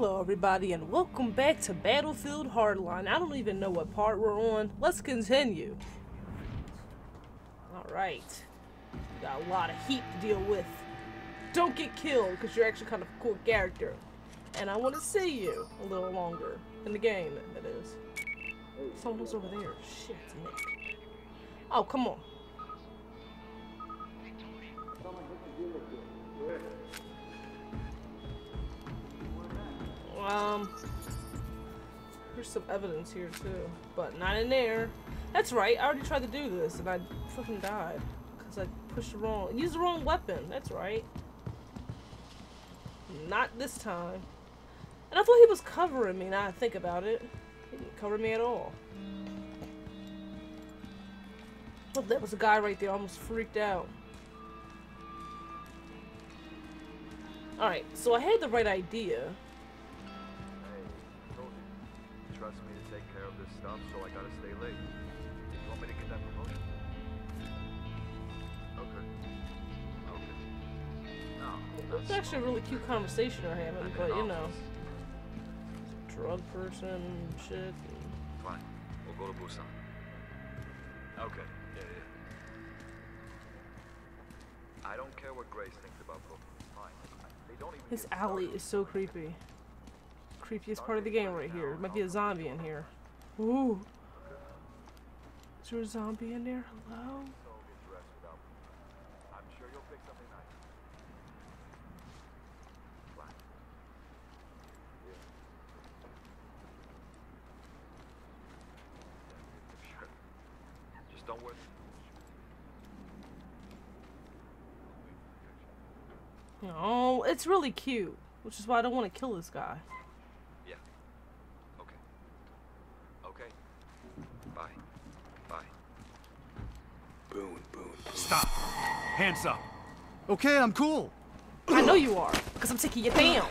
Hello everybody and welcome back to Battlefield Hardline. I don't even know what part we're on. Let's continue. Alright. Got a lot of heat to deal with. Don't get killed because you're actually kind of a cool character. And I want to see you a little longer. In the game, that is. Someone's over there. Shit, Nick. Oh, come on. There's some evidence here too, but not in there. That's right, I already tried to do this and I fucking died because I used the wrong weapon. That's right. Not this time. And I thought he was covering me. Now I think about it, he didn't cover me at all. Oh, that was a guy right there. I almost freaked out. Alright, so I had the right idea. Trust me to take care of this stuff, so I gotta stay late. You want me to get that promotion? Okay. No. It's actually a really cute conversation we're having, but you know, drug person and shit. Fine. We'll go to Busan. Okay. Yeah. I don't care what Grace thinks about Pokemon. Fine. They don't even. This alley is so creepy. Creepiest part of the game right here. There might be a zombie in here. Ooh. Is there a zombie in there? Hello? I'm sure you'll pick something nice. Just don't worry. No, it's really cute, which is why I don't want to kill this guy. Stop! Hands up! Okay, I'm cool! I know you are, because I'm sick of you down!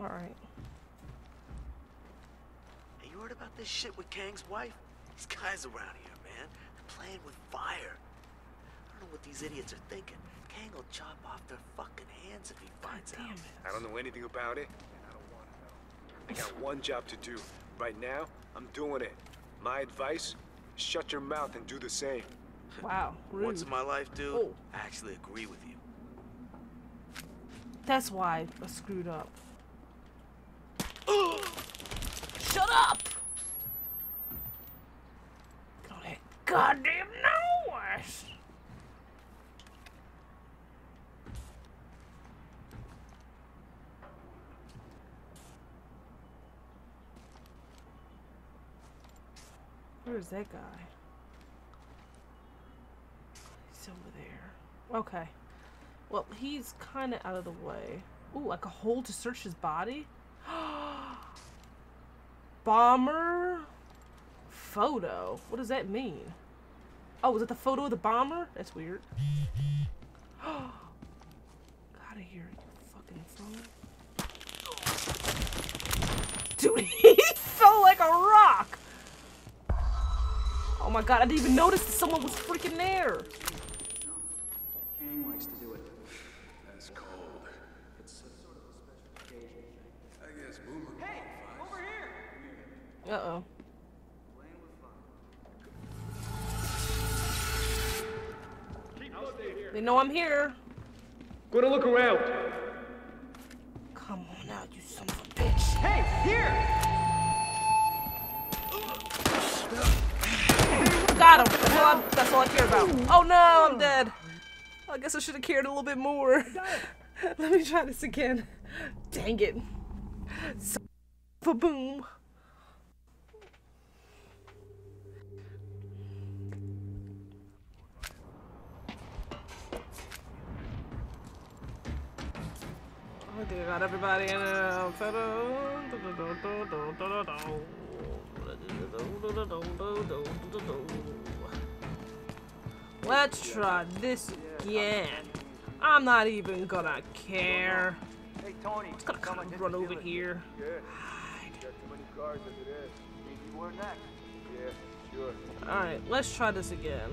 Alright. Hey, you heard about this shit with Kang's wife? These guys around here, man. They're playing with fire. I don't know what these idiots are thinking. Kang will chop off their fucking hands if he finds out. I don't know anything about it, and I don't want to know. I got one job to do. Right now, I'm doing it. My advice, shut your mouth and do the same. Wow. Rude. Once in my life, dude, oh. I actually agree with you. That's why I screwed up. Shut up! Got that goddamn noise! Where is that guy? He's over there. Okay. Well, he's kind of out of the way. Ooh, like a hole to search his body? Bomber photo. What does that mean? Oh, is it the photo of the bomber? That's weird. Gotta hear it, you fucking phone. Dude, he fell like a rock! Oh my god, I didn't even notice that someone was freaking there! Kang likes to do it. That's cold. It's some sort of a special occasion thing. I guess Boomer. Hey! Over here! Uh-oh. They know I'm here. Go to look around. Come on out, you son of a bitch. Hey! Here! Got him. That's all I care about. Oh no, I'm dead. I guess I should have cared a little bit more. Let me try this again. Dang it. So, ba-boom. I think I got everybody in a photo. Let's try this again. I'm not even gonna care. I'm just gonna kind of run over here. Alright, let's try this again.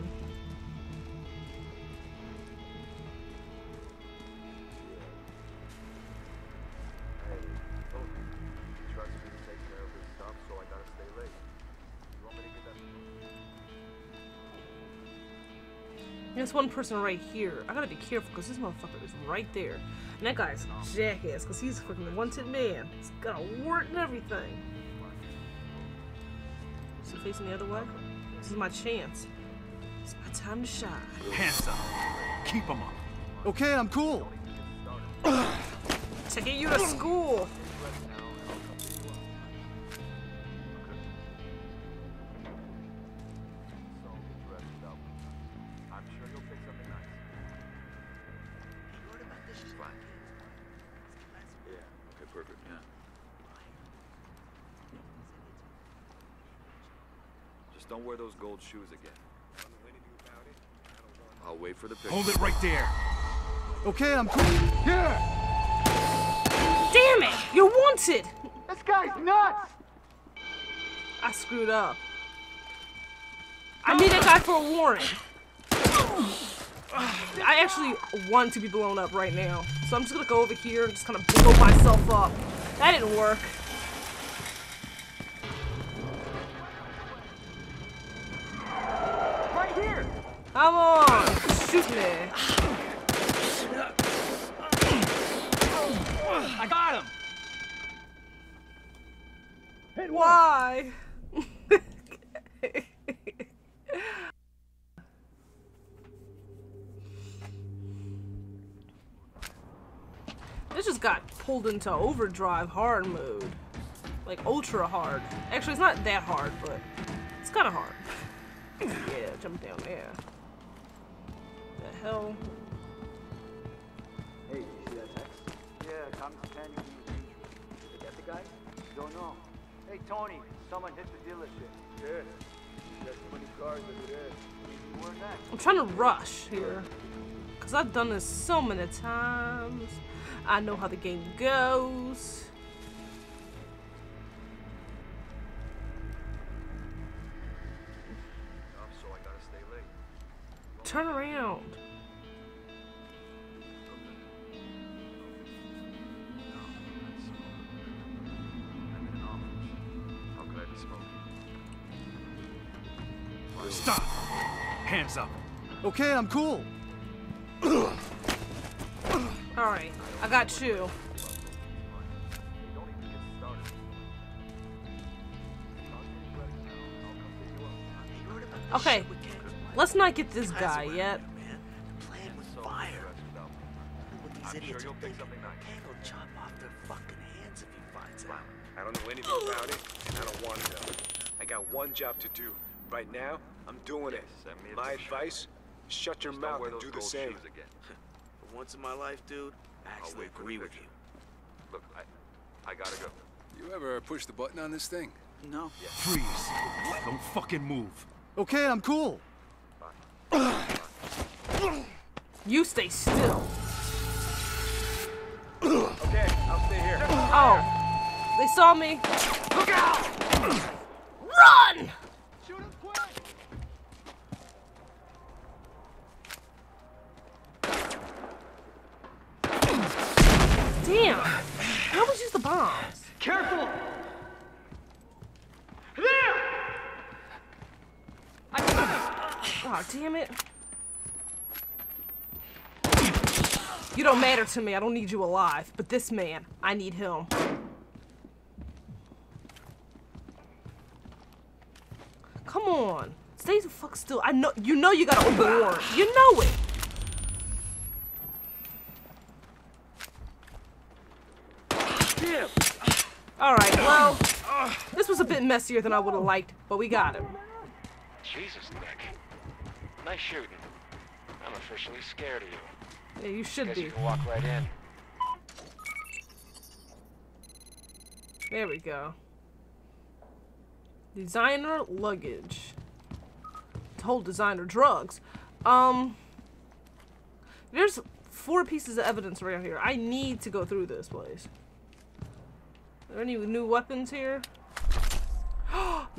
There's one person right here. I gotta be careful because this motherfucker is right there. And that guy's a jackass because he's a freaking wanted man. He's got a wart and everything. Is he facing the other way? This is my chance. It's my time to shine. Hands up. Keep him up. Okay, I'm cool. Taking you to school. Don't wear those gold shoes again. I'll wait for the picture. Hold it right there. Okay, I'm cool. Here! Damn it! You're wanted! This guy's nuts! I screwed up. I need that guy for a warrant. I actually want to be blown up right now. So I'm just gonna go over here and just kind of blow myself up. That didn't work. Come on! Shoot me! I got him! Hit one. Why? This just got pulled into overdrive hard mode. Like ultra hard. Actually, it's not that hard, but it's kind of hard. Yeah, jump down there. Hell. Hey, you see that text? Yeah, Common Companion. Is that the guy? Don't know. Hey, Tony, someone hit the dealership. Good. There's 20 cars over there. Where next? I'm trying to rush here. Because I've done this so many times. I know how the game goes. So I gotta stay late. Turn around. Stop! Hands up. Okay, I'm cool. Alright, I got you. Okay, let's not get this guy yet. Playing with fire. What these idiots are thinking, they'll chop off their fucking hands if he finds out. I don't know anything about it, and I don't want to know. I got one job to do. Right now, I'm doing it. My advice, shut your mouth and do the same. Again. For once in my life, dude, I actually agree with you. Look, I gotta go. You ever push the button on this thing? No. Yeah. Freeze. Don't fucking move. Okay, I'm cool. You stay still. Okay, I'll stay here. Oh, they saw me. Look out! Run! Damn! I always use the bombs. Careful! There! I got him! Oh, damn it. You don't matter to me. I don't need you alive. But this man, I need him. Come on. Stay the fuck still. I know. You know you gotta open war. You know it. Alright, well, this was a bit messier than I would have liked, but we got him. Jesus, Nick. Nice shooting. I'm officially scared of you. Yeah, you should be. You can walk right in. There we go. Designer luggage. Whole designer drugs. There's 4 pieces of evidence around here. I need to go through this place. Are there any new weapons here?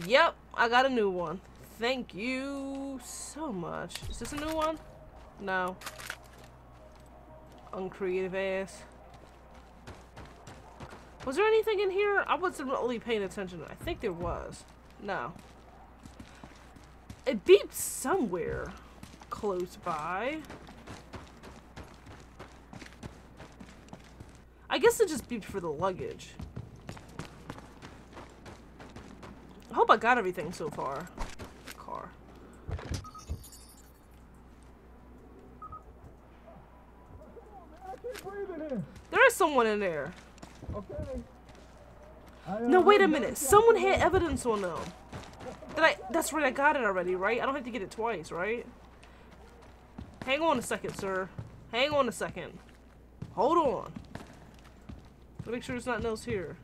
Yep, I got a new one. Thank you so much. Is this a new one? No. Uncreative ass. Was there anything in here? I wasn't really paying attention. I think there was. No. It beeped somewhere. close by. I guess it just beeped for the luggage. I hope I got everything so far. Car. There is someone in there. Okay. No, wait a minute. Someone had evidence on them. That's right, I got it already, right? I don't have to get it twice, right? Hang on a second, sir. Hang on a second. Hold on. Gotta make sure there's nothing else here.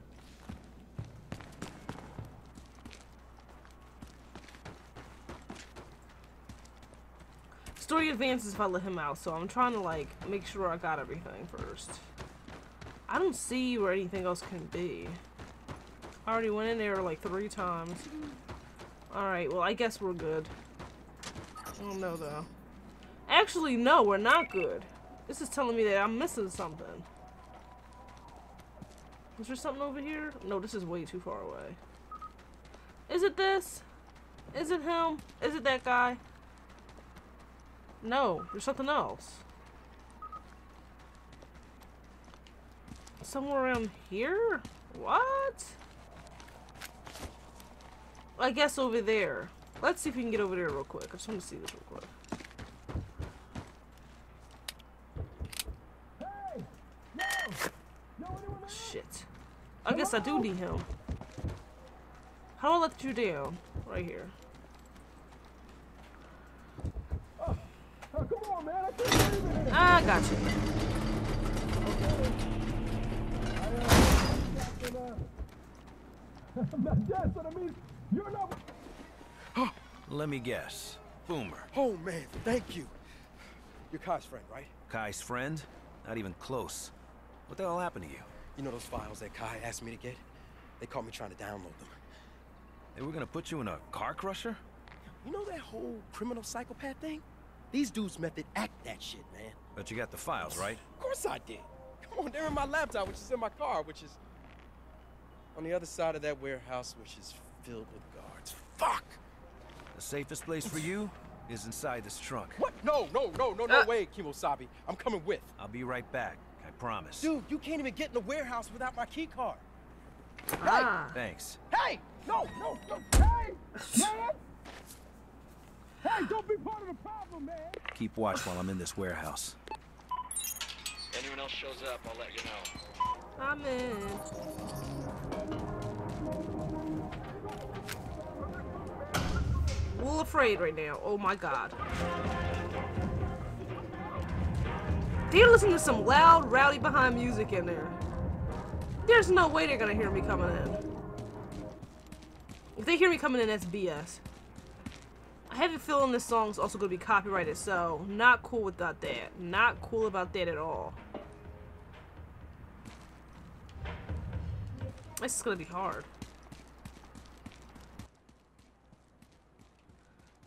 Story advances if I let him out, so I'm trying to, like, make sure I got everything first. I don't see where anything else can be. I already went in there, like, 3 times. Alright, well, I guess we're good. I don't know, though. Actually, no, we're not good. This is telling me that I'm missing something. Is there something over here? No, this is way too far away. Is it this? Is it him? Is it that guy? No, there's something else. Somewhere around here? What? I guess over there. Let's see if we can get over there real quick. I just want to see this real quick. Hey, no. Shit. I guess I do need him. How do I let you down? Right here. Oh, come on, man. I can't believe it. I got you. Okay. I'm not dead, but I mean... You're not... Let me guess. Boomer. Oh, man, thank you. You're Kai's friend, right? Kai's friend? Not even close. What the hell happened to you? You know those files that Kai asked me to get? They caught me trying to download them. They were gonna put you in a car crusher? You know that whole criminal psychopath thing? These dudes method act that shit, man. But you got the files, right? Of course I did. Come on, they're in my laptop, which is in my car, which is... on the other side of that warehouse, which is... filled with guards. Fuck! The safest place for you is inside this trunk. What? No way, Kimosabi. I'm coming with. I'll be right back. I promise. Dude, you can't even get in the warehouse without my key card. Ah. Hey! Thanks. Hey! No! Hey! Man! Hey, don't be part of the problem, man! Keep watch while I'm in this warehouse. If anyone else shows up, I'll let you know. I'm in. A little afraid right now. Oh my god. They're listening to some loud, rowdy behind music in there. There's no way they're gonna hear me coming in. If they hear me coming in, that's BS. I have a feeling this song's also gonna be copyrighted, so not cool about that. Not cool about that at all. This is gonna be hard.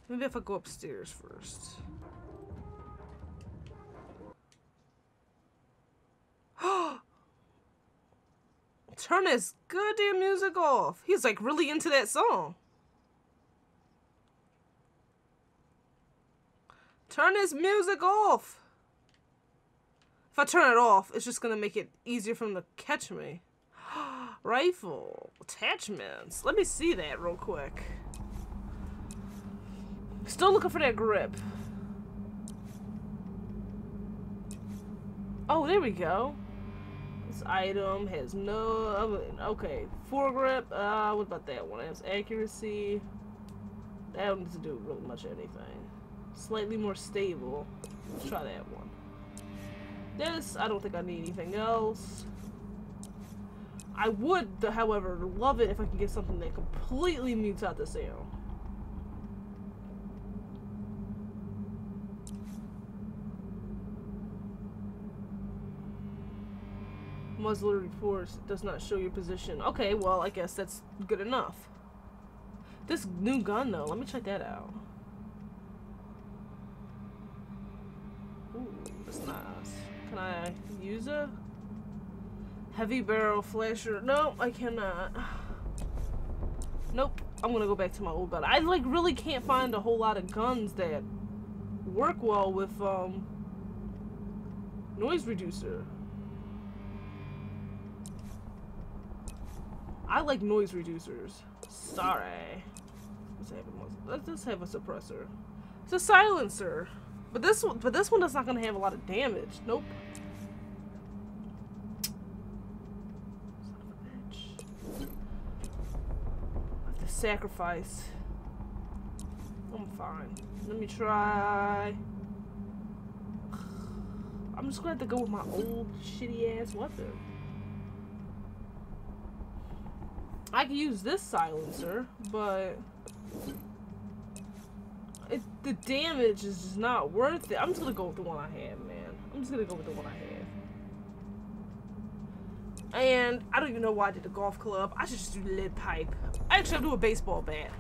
Maybe if I go upstairs first. Turn his goddamn music off. He's like really into that song. Turn his music off. If I turn it off, it's just gonna make it easier for him to catch me. Rifle attachments. Let me see that real quick. Still looking for that grip. Oh, there we go. This item has no... okay, foregrip. What about that one? It has accuracy. That one doesn't do really much of anything. Slightly more stable. Let's try that one. This, I don't think I need anything else. I would, however, love it if I could get something that completely mutes out the sound. Muzzler reports does not show your position. Okay, well, I guess that's good enough. This new gun, though, let me check that out. Ooh, that's nice. Can I use a heavy barrel flasher? No, I cannot. Nope, I'm gonna go back to my old gun. I, like, really can't find a whole lot of guns that work well with noise reducer. I like noise reducers. Sorry. Let's just have a suppressor. It's a silencer. But this one is not gonna have a lot of damage. Nope. Son of a bitch. I have to sacrifice. I'm fine. Let me try. I'm just gonna have to go with my old shitty ass weapon. I can use this silencer, but the damage is just not worth it. I'm just gonna go with the one I have, man. I'm just gonna go with the one I have. And I don't even know why I did the golf club. I should just do lead pipe. Actually, I'll do a baseball bat.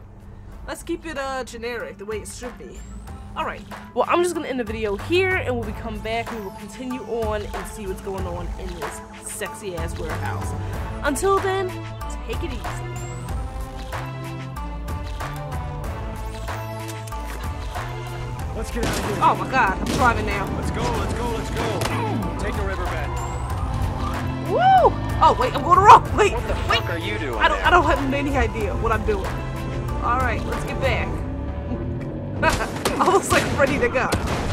Let's keep it generic, the way it should be. Alright, well, I'm just gonna end the video here, and when we come back, we will continue on and see what's going on in this sexy ass warehouse. Until then, take it easy. Let's get out of here. Oh my god, I'm driving now. Let's go, let's go, let's go. Take a river bed. Woo! Oh wait, I'm going wrong. Wait, what the fuck are you doing? I don't have any idea what I'm doing. Alright, let's get back. I was like ready to go.